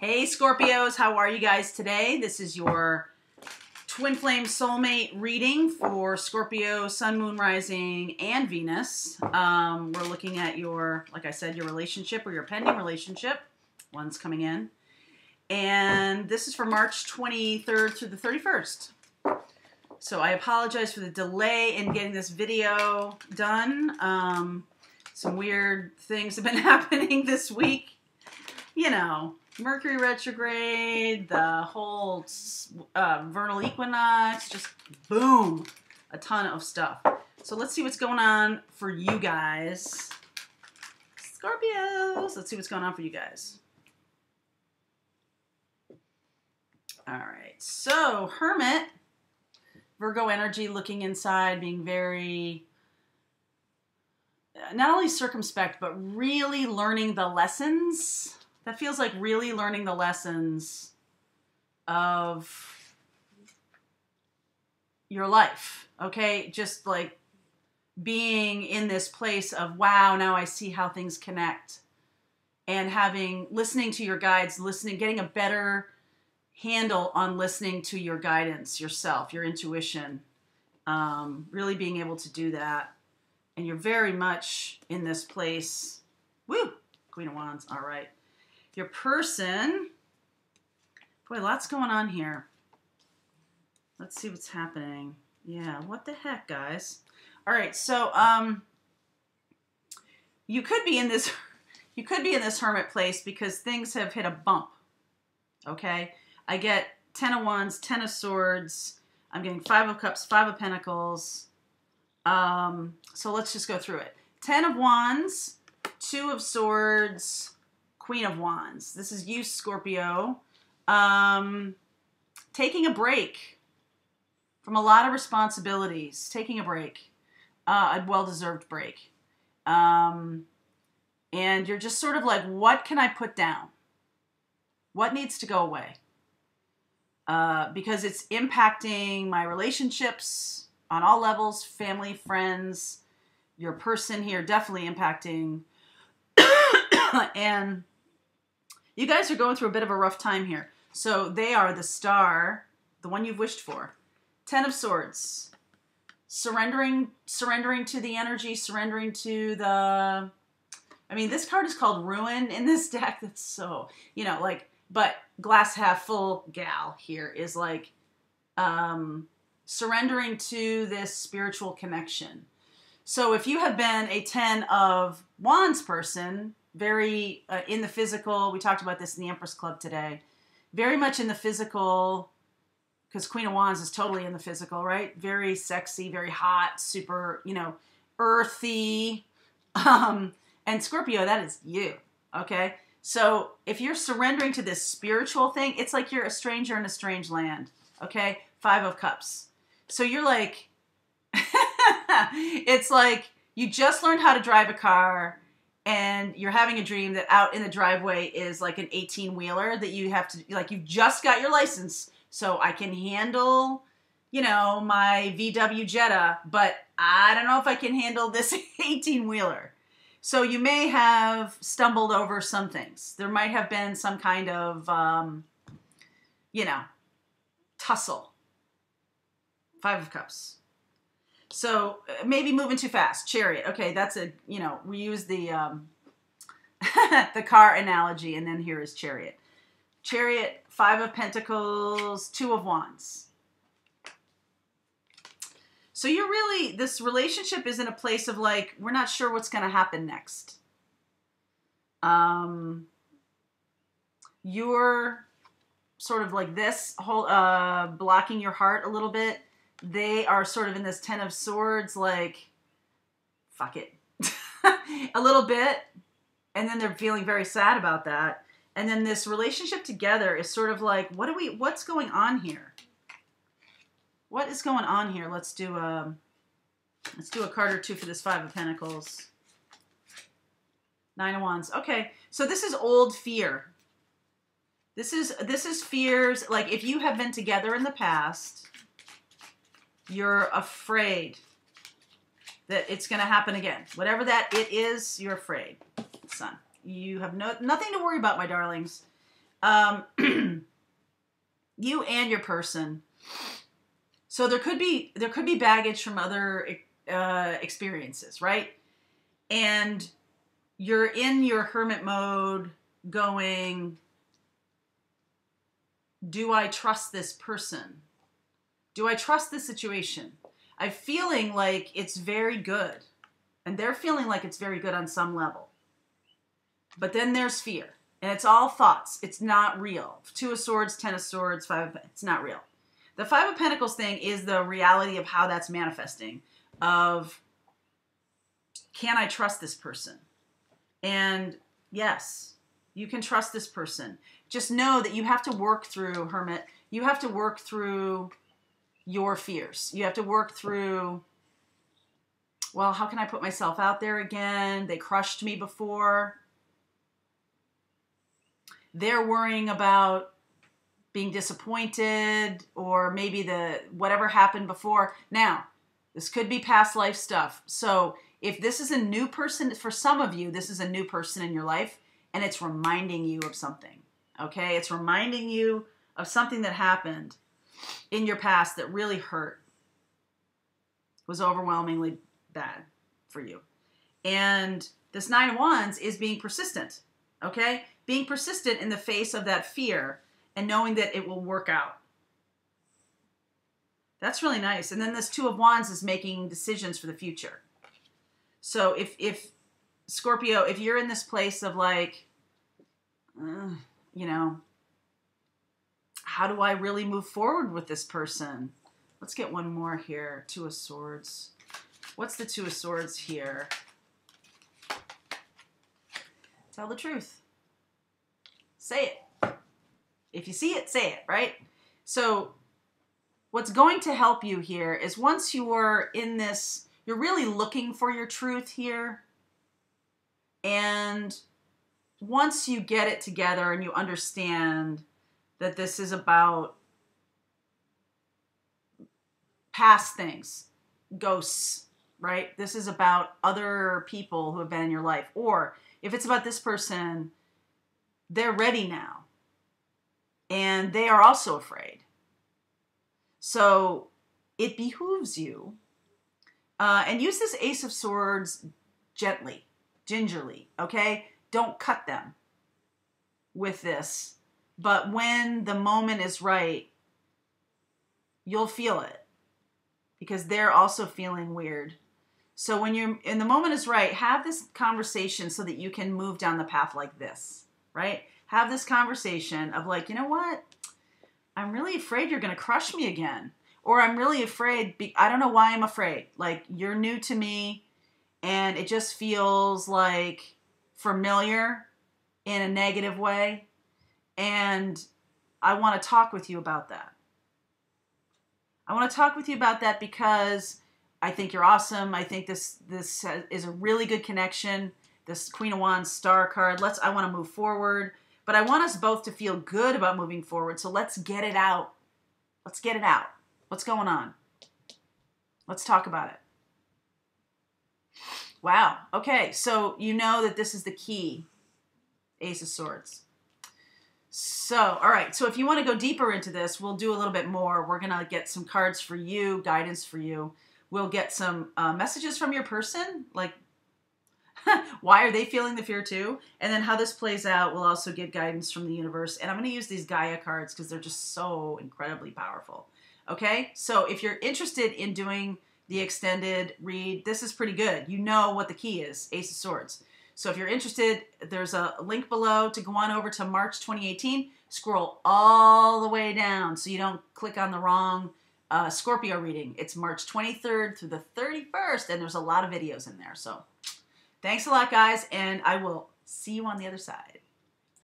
Hey Scorpios, how are you guys today? This is your Twin Flame Soulmate reading for Scorpio, Sun, Moon, Rising, and Venus. We're looking at your, like I said, your relationship or your pending relationship. One's coming in. And this is for March 23rd through the 31st. So I apologize for the delay in getting this video done. Some weird things have been happening this week. You know, Mercury retrograde, the whole vernal equinox, just boom, a ton of stuff. So let's see what's going on for you guys. Scorpios, let's see what's going on for you guys. All right, so Hermit, Virgo energy, looking inside, being very, not only circumspect, but really learning the lessons. That feels like really learning the lessons of your life, okay? Just like being in this place of, wow, now I see how things connect. And having, listening to your guides, listening, getting a better handle on listening to your guidance, yourself, your intuition. Really being able to do that. And you're very much in this place. Woo! Queen of Wands, all right. Your person, boy, lots going on here. Let's see what's happening. Yeah, what the heck, guys? All right, so you could be in this hermit place because things have hit a bump. Okay, I get 10 of Wands, 10 of Swords. I'm getting 5 of Cups, 5 of Pentacles. So let's just go through it. 10 of Wands, 2 of Swords. Queen of Wands. This is you, Scorpio. Taking a break from a lot of responsibilities. Taking a break. A well-deserved break. And you're just sort of like, what can I put down? What needs to go away? Because it's impacting my relationships on all levels. Family, friends, your person here. Definitely impacting. And you guys are going through a bit of a rough time here. So they are the star, the one you've wished for. 10 of Swords. Surrendering to the energy, surrendering to the... I mean, this card is called Ruin in this deck. That's so, you know, like, but glass half full gal here is like surrendering to this spiritual connection. So if you have been a 10 of Wands person... Very in the physical. We talked about this in the Empress Club today. Very much in the physical, because Queen of Wands is totally in the physical, right? Very sexy, very hot, super, you know, earthy. And Scorpio, that is you, okay? So if you're surrendering to this spiritual thing, it's like you're a stranger in a strange land, okay? 5 of Cups. So you're like, it's like you just learned how to drive a car, and you're having a dream that out in the driveway is like an 18-wheeler that you have to, like, you've just got your license, so I can handle, you know, my VW Jetta, but I don't know if I can handle this 18-wheeler. So you may have stumbled over some things. There might have been some kind of, you know, tussle. 5 of Cups. So maybe moving too fast. Chariot. Okay, that's a, you know, we use the the car analogy, and then here is Chariot. Chariot, 5 of Pentacles, 2 of Wands. So you're really, this relationship is in a place of like, we're not sure what's going to happen next. You're sort of like this, whole blocking your heart a little bit. They are sort of in this 10 of Swords, like, fuck it, a little bit. And then they're feeling very sad about that. And then this relationship together is sort of like, what are we, what's going on here? What is going on here? Let's do a card or two for this 5 of Pentacles. 9 of Wands. Okay. So this is old fear. This is fears. Like if you have been together in the past, you're afraid that it's going to happen again. Whatever that it is, you're afraid. Son, you have nothing to worry about, my darlings. you and your person. So there could be baggage from other experiences, right? And you're in your hermit mode going, do I trust this person? Do I trust this situation? I'm feeling like it's very good. And they're feeling like it's very good on some level. But then there's fear. And it's all thoughts. It's not real. 2 of Swords, 10 of Swords, 5 of Pentacles. It's not real. The 5 of Pentacles thing is the reality of how that's manifesting. Of, can I trust this person? And yes, you can trust this person. Just know that you have to work through, Hermit, you have to work through your fears. You have to work through, well, how can I put myself out there again? They crushed me before. They're worrying about being disappointed, or maybe the whatever happened before. Now, this could be past life stuff. So if this is a new person, for some of you, this is a new person in your life, and it's reminding you of something, okay? It's reminding you of something that happened in your past that really hurt, was overwhelmingly bad for you. And this 9 of Wands is being persistent, okay? Being persistent in the face of that fear and knowing that it will work out. That's really nice. And then this 2 of Wands is making decisions for the future. So if Scorpio, if you're in this place of like, you know, how do I really move forward with this person? Let's get one more here. 2 of Swords. What's the 2 of Swords here? Tell the truth. Say it. If you see it, say it, right? So what's going to help you here is once you are in this, you're really looking for your truth here. And once you get it together and you understand that this is about past things, ghosts, right? This is about other people who have been in your life. Or if it's about this person, they're ready now. And they are also afraid. So it behooves you. And use this Ace of Swords gently, gingerly, okay? Don't cut them with this. But when the moment is right, you'll feel it because they're also feeling weird. So when you're in the moment is right, have this conversation so that you can move down the path like this, right? Have this conversation of like, you know what? I'm really afraid you're going to crush me again. Or I'm really afraid, I don't know why I'm afraid. Like, you're new to me, and it just feels, like, familiar in a negative way. And I want to talk with you about that. I want to talk with you about that because I think you're awesome. I think this is a really good connection. This Queen of Wands star card. I want to move forward. But I want us both to feel good about moving forward, so let's get it out. Let's get it out. What's going on? Let's talk about it. Wow. Okay, so you know that this is the key. Ace of Swords. So, all right. So if you want to go deeper into this, we'll do a little bit more. We're going to get some cards for you, guidance for you. We'll get some messages from your person, like why are they feeling the fear too? And then how this plays out will also give guidance from the universe. And I'm going to use these Gaia cards because they're just so incredibly powerful. Okay, so if you're interested in doing the extended read, this is pretty good. You know what the key is, Ace of Swords. So if you're interested, there's a link below to go on over to March 2018. Scroll all the way down so you don't click on the wrong Scorpio reading. It's March 23rd through the 31st, and there's a lot of videos in there. So thanks a lot, guys, and I will see you on the other side.